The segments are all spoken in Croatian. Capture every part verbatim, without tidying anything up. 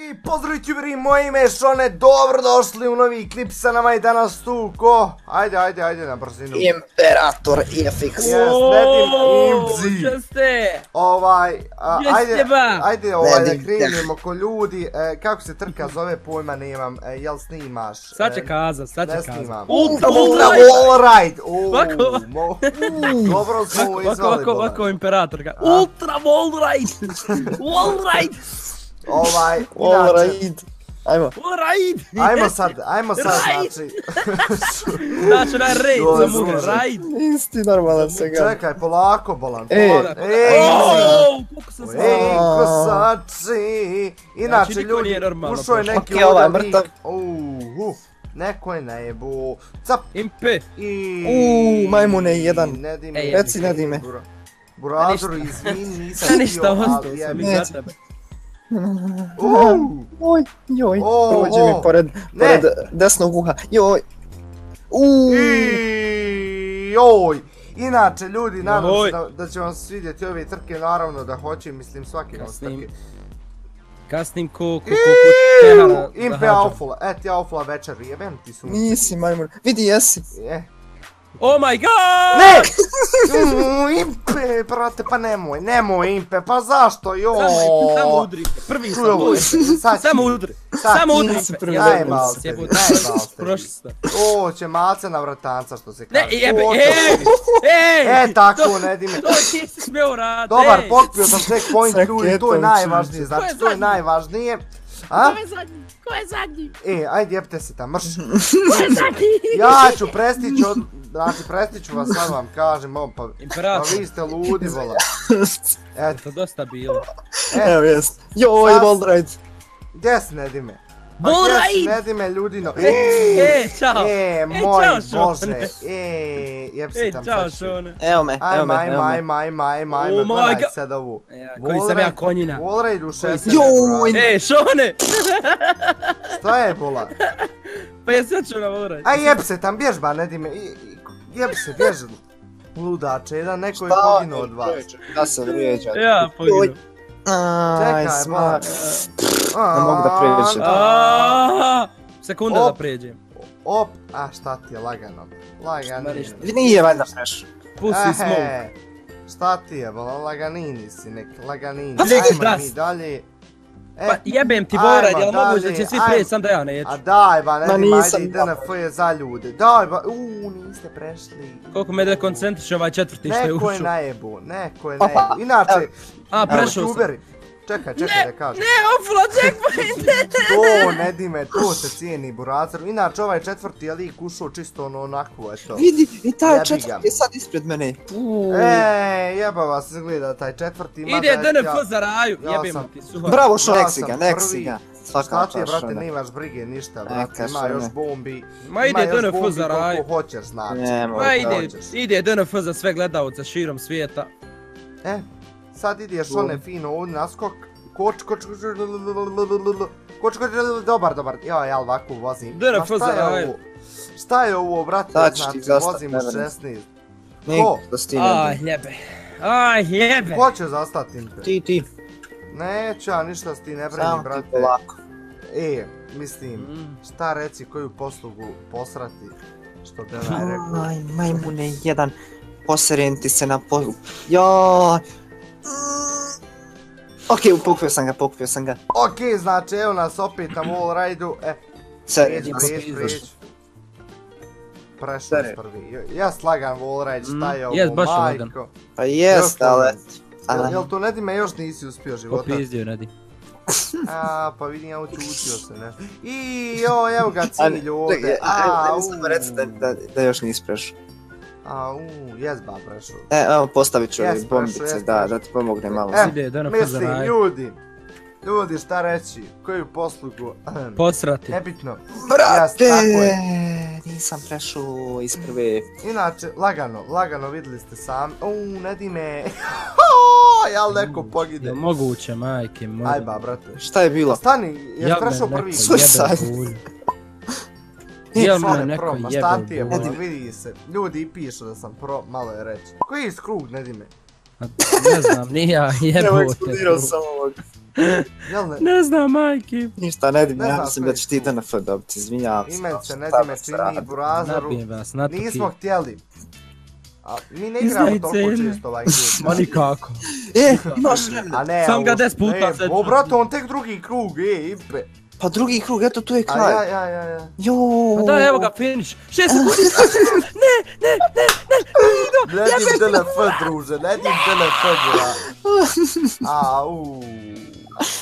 I pozdrav youtuberi, moje ime je Šone, dobrodošli u novi klip sa nama i danas tu ko? Ajde, ajde, ajde na brzinu. Imperatorfx. Yes, Nedim Impzi. Šta ste? Ovaj, ajde, ajde ovaj da krenemo ko ljudi, kako se trka zove pojma nemam, jel snimaš? Sad će kaza, sad će kaza. Ne snimam. Ultra, ultra, wallride. Ovako, dobro su izvali. Ovako, ovako, Imperatorka. Ultra, wallride, wallride. Ovaj, inače, ajmo, ajmo sad, ajmo sad, znači, znači onaj rejt za muge, rajt, isti normalan se ga, čekaj, polako bolan, polako, ej, ej, kosači, inače ljudi, ušao je neki od njih, uuuu, neko je najebo, cap, impe, uuuu, majmune jedan, reci Nedime, buradur, izvini, nisam bio, ali ja mi za tebe. Oj, joj, prođe mi pored desnog uha, joj, joj, inače ljudi, nadam se da će vam svidjeti ove trke, naravno da hoće, mislim svake nas trke. Kasnim ko, ko, ko, ko, tehara, impe aufula, e ti aufula večer, jebem ti su. Nisi majmur, vidi jesi. Oh my god! Ne! Impe, brate, pa nemoj, nemoj Impe, pa zašto, joj? Samo udri, prvi sam udri, samo udri, samo udri Impe. Daj malo se, daj malo se. Prošli ste. O, će malce na vratanca što se kaže. Ne, jebe, ej, ej! E, tako, Nedime. To ti si smeo raditi. Dobar, pokupio sam tek point ljudi, to je najvažnije, znači to je najvažnije. A? Ko je zadnji? Ko je zadnji? E, ajde jebte se tam, mrš. Ko je zadnji? Ja ću prestići od... Znači, prestiću vas, sad vam kažem, pa vi ste ludi, vola. Eto. To dosta bilo. Evo jest. Joj, wallride. Gdje si Nedime? Wallride! Gdje si Nedime, ljudino? E, čao. E, moj bože. E, jeb se tam sači. Evo me, evo me. Ajme, ajme, ajme, ajme, ajme. Gledaj sad ovu. Koji sam ja konjina. Wallride u šestom. Joj! E, Šone! Šta je, bola? Pa ja sad ću na wallride. Aj, jeb se tam, bješ ba, Nedime. Jeb se, bježili. Ludače, jedan neko je poginuo od vas. Ja sam vrijeđan. Ja, poginuo. Čekaj, smak. Ne mogu da prijeđem. Sekunda da prijeđem. Op, a šta ti je lagano? Laganini. Nije valjda freš. Pusti smog. Šta ti je, laganini si neki, laganini. Ajmo mi dalje. Pa jebem ti Borad, jel moguć da će svi prijeći, sam da ja neću. A daj ba, Nedim, ajde i D N F je za ljude. Daj ba, uuu, niste prešli. Koliko me dekoncentriš ovaj četvrti što je ušao. Neko je najebo, neko je najebo. Inače, a prešao sam. Čekaj, čekaj da kažem. Ne, oflo, checkpoint! To, Nedime, to se cijeni buracaru. Inače, ovaj četvrti je lik ušao čisto ono onako, eto. Vidi, i taj četvrti je sad ispred mene. Eee, jeba vas izgleda taj četvrti. Ide D N F za raju, jebimo ti suha. Bravo, Šone, neksi ga, neksi ga. Šta ti je, brate, ne imaš brige, ništa, brate, ima još bombi. Ma ide D N F za raju. Ima još bombi koliko hoćeš, znači. Ma ide D N F za sve gledalce širom svijeta. E? Sad ideš one fino ovdje naskok, koč, koč, koč, koč, koč, dobar, dobar, joj, ja ovako vozim. Šta je ovo? Šta je ovo, brate, znači, vozim u šesnaest. Ko? Aj, ljebe, aj, ljebe. Ko će zastati? Ti, ti. Neću, a ništa s ti ne breni, brate. Samo ti polako. E, mislim, šta reci koju poslugu posrati, što te najrekao. Aj, majmune, jedan, poseren ti se na poslugu. Joj. Okej, pokupio sam ga, pokupio sam ga. Okej, znači evo nas opet na wallride-u. Prijeć, prijeć, prijeć. Prešao s prvi. Ja slagan wallride, šta je ovo, majko. Pa jest, ali... Jel to Nedime još nisi uspio života? Popizdio Nedi. A, pa vidim ja učutio se, ne. I joj, evo ga cilj ovdje. Evo, samo reci da još nisi prešao. A uuu, jes ba prešao. E, evo postavit ću ovi bombice, da, da ti pomogne malo. E, mislim, ljudi, ljudi šta reći, koju poslugu, posrati, nebitno. Brate, nisam prešao iz prve. Inače, lagano, lagano vidjeli ste sami, uuu, Nedime, jel neko pogide. Moguće, majke, moguće. Aj ba, brate. Šta je bilo? Stani, jes prešao prvi. Susaj. Nije Šone pro, ma šta ti je, vidi se, ljudi i pišu da sam pro, malo je reći. Koji je skrug, Nedime? Ne znam, nija, jebote. Evo eksplodirao sam ovog. Ne znam, majke. Ništa, Nedim, ja mislim da ćeš ti D N F dobiti, izvinjavam se. Imence, Nedime, svi mi burazaru, nismo htjeli. Mi ne igramo toliko često ovaj game. Ma nikako. E, imaš vremena. Sam ga des puta sedi. O brate, on tek drugi krug, e, Impe. Pa drugi krug, eto tu je kraj. Aj, aj, aj, aj. Joooo. Pa daj, evo ga, finish. šest sekundi, ne, ne, ne, ne. Nedim D N F, druže, Nedim D N F, druga. Au.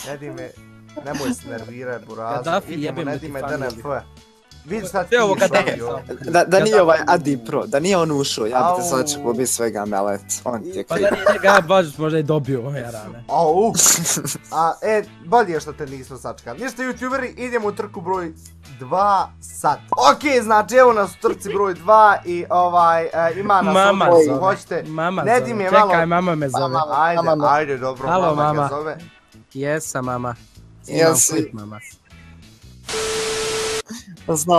Nedime, nemoj se nerviraj, burazu. Gaddafi, jebim ti fangirli. Vidiš sad ti šalio. Da nije ovaj Adi Pro, da nije on ušao, ja bi te sad čekao bi svega melet, on ti je krivo. Pa da nije ga bađut možda i dobio ove rane. Au! A, e, bolje je što te nismo sačekali. Ništa youtuberi, idemo u trku broj dva sad. Okej, znači evo nas u trci broj dva i ovaj, ima nas ovdje koji hoćete. Mama zove, čekaj, mama me zove. Ajde, ajde, dobro, mama ga zove. Jesa mama, imam klip mama.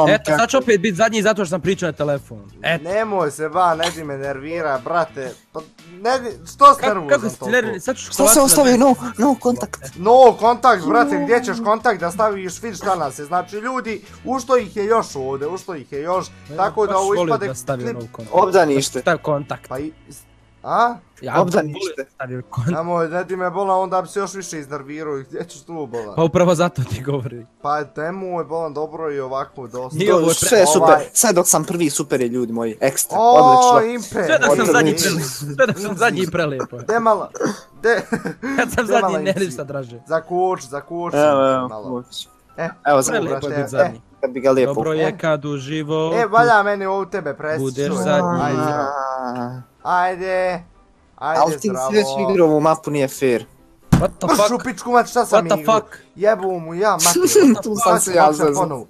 Eto, sad ću opet biti zadnji zato što sam pričao na telefonu. Nemoj se ba, Nedime nervira, brate. Što si nervozan toliko? Što se ostavi no kontakt? No kontakt, brate, gdje ćeš kontakt da staviš, vidiš šta nas je. Znači ljudi, ušto ih je još ovdje, ušto ih je još. Tako da ovo ispade klip. Obdanište. Stav kontakt. A? Obdanište. Nemoj, Nedime bolan, onda bi se još više iznervirao i gdje ćeš tu bolan? Pa upravo zato ti govori. Pa nemoj bolan, dobro i ovako dosta. Sve je super, sve dok sam prvi super je ljudi moji, ekstra, odlično. Sve dok sam zadnji prelijepo, sve dok sam zadnji prelijepo. De mala, de... Kad sam zadnji ne li šta draže. Zakuč, zakuč. Evo, evo, evo, prelijepo je biti zadnji. Kad bi ga lijepo. Dobro je kad u životu... E, valja meni ovo tebe presiču. Budeš zadnji. Ajde, ajde zdravo. Ali ti si već igrao ovu mapu, nije fair. Pršu pičku mat, šta sam igrao? Jebu mu ja, mati. Tu sam se ja zazno.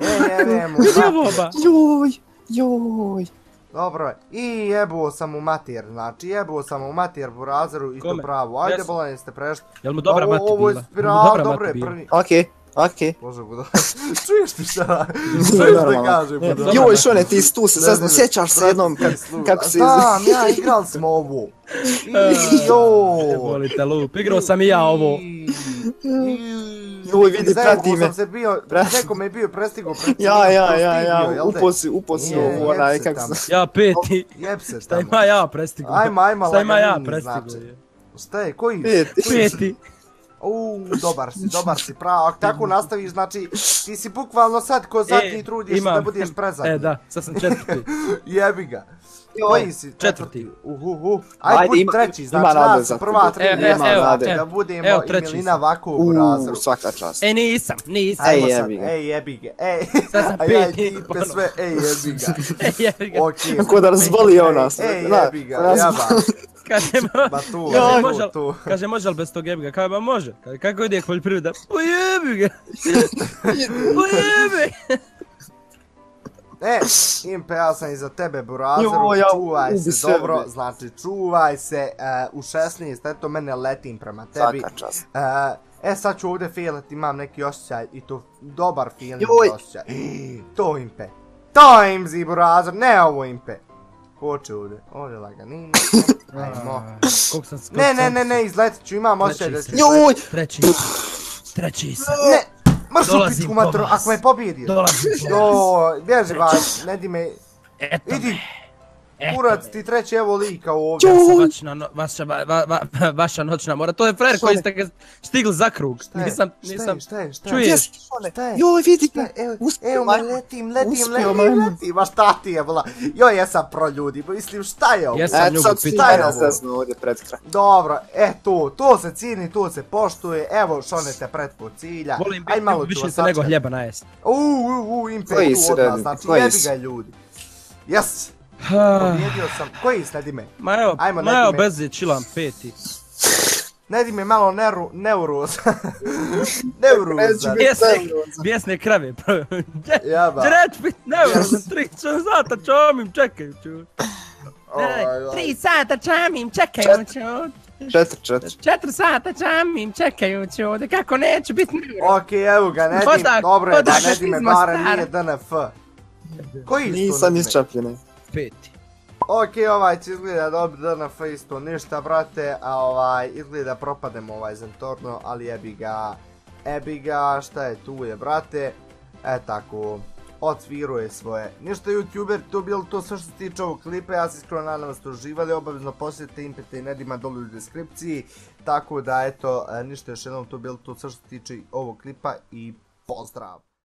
E, jebem mu, mati. Joj, joj. Dobro, i jebuo sam mu mater, znači jebuo sam mu mater u razeru i to pravo. Ajde, bolan, jeste prešli. Jel mu dobra mati bila? Ovo je spirao, dobro je prvi. Okej. Okej. Bože budala, čuješ ti šta? Čuješ da kažem budala? Joj Šone, ti tu se zazno, sjećaš se jednom kako se... Znam, ja igrali smo ovo. Joj. Volite lup, igrao sam i ja ovo. Joj vidi, prati me. Neko me je bio prestigo, prestigo. Ja, ja, ja, ja, uposio ovo, onaj kako se... Ja peti. Šta ima ja prestigo? Šta ima ja prestigo? Šta je, koji? Peti. Uuu, dobar si, dobar si, pravo, ako tako nastaviš, znači, ti si bukvalno sad ko zadnji trudiš da budeš prezadnji. E, da, sad sam četvrti. Jebi ga. Koji si? Četvrti. Uhuhu. Ajde, budi treći, znači nas prva treći, da budemo i Milina ovako u razoru. Svaka čast. E, nisam, nisam. Ej, jebi ga. Ej, jebi ga. Ej, jebi sve, ej, jebi ga. Ej, jebi ga. Okej. Ko da razbolio nas. Ej, jebi ga, jeba. Kaže može li bez tog jebiga, kao ba može, kako ide poljoprivreda, pojebiga, pojebiga. E, Impe, ja sam iza tebe burazeru, čuvaj se dobro, znači čuvaj se u šesnaest, eto mene letim prema tebi. Svaka čast. E sad ću ovdje feelat, imam neki osjećaj i to dobar feeling osjećaj. To Impe, to Imzi burazer, ne ovo Impe. Poče ovdje, ovdje laganina, ajmo. Ne, ne, ne, ne, izletit ću, imam osjećaj da si... Joj! Treći, treći sam. Ne, mršu pičku matru, ako me pobjediš. Dolazim po vas. Bježi vas, Nedime. Eto me. Kurac ti treći, evo lika ovdje. Vaša noćna mora, to je frajer koji ste ga stigli za krug. Nisam, nisam, čuješ? Joj, vidite, evo me, letim, letim, letim, letim, a šta ti je bila? Joj, jesam pro ljudi, mislim šta je ovo? Jesam ljubu pitao. Šta je ovo? Dobro, e to, to se cijeni, to se poštuje, evo Šone te pretpo cilja. Volim biti više nego hljeba na jest. Uuu, uuu, Impetu od nas, znači jebi ga ljudi. Jes! Pobjedio sam, koji si Nedime? Ma evo bez je čilam peti. Nedime malo neuroza. Neuroza. Bijesne krave. Jaba. Reći biti neuroza, tri sata čamim čekaju ću. Tri sata čamim čekaju ću. Četiri, četiri. Četiri sata čamim čekaju ću, da kako neću biti neuroza. Okej, evo ga Nedim, dobro je da Nedime barem nije D N F. Koji su Nedime? Nisam isčapljene. Peti. Ok, ovaj će izgleda dobro D N F isto ništa brate, a ovaj izgleda propademo ovaj Zentorno, ali jebi ga, jebi ga, šta je tu je brate, e tako, odsviruje svoje. Ništa youtuber, to je bilo to sve što se tiče ovog klipa, ja se iskreno nadam da ste uživali, obavezno posjetite Impeta i Nedima dole u deskripciji, tako da eto, ništa još jednom, to je bilo to sve što se tiče ovog klipa i pozdrav!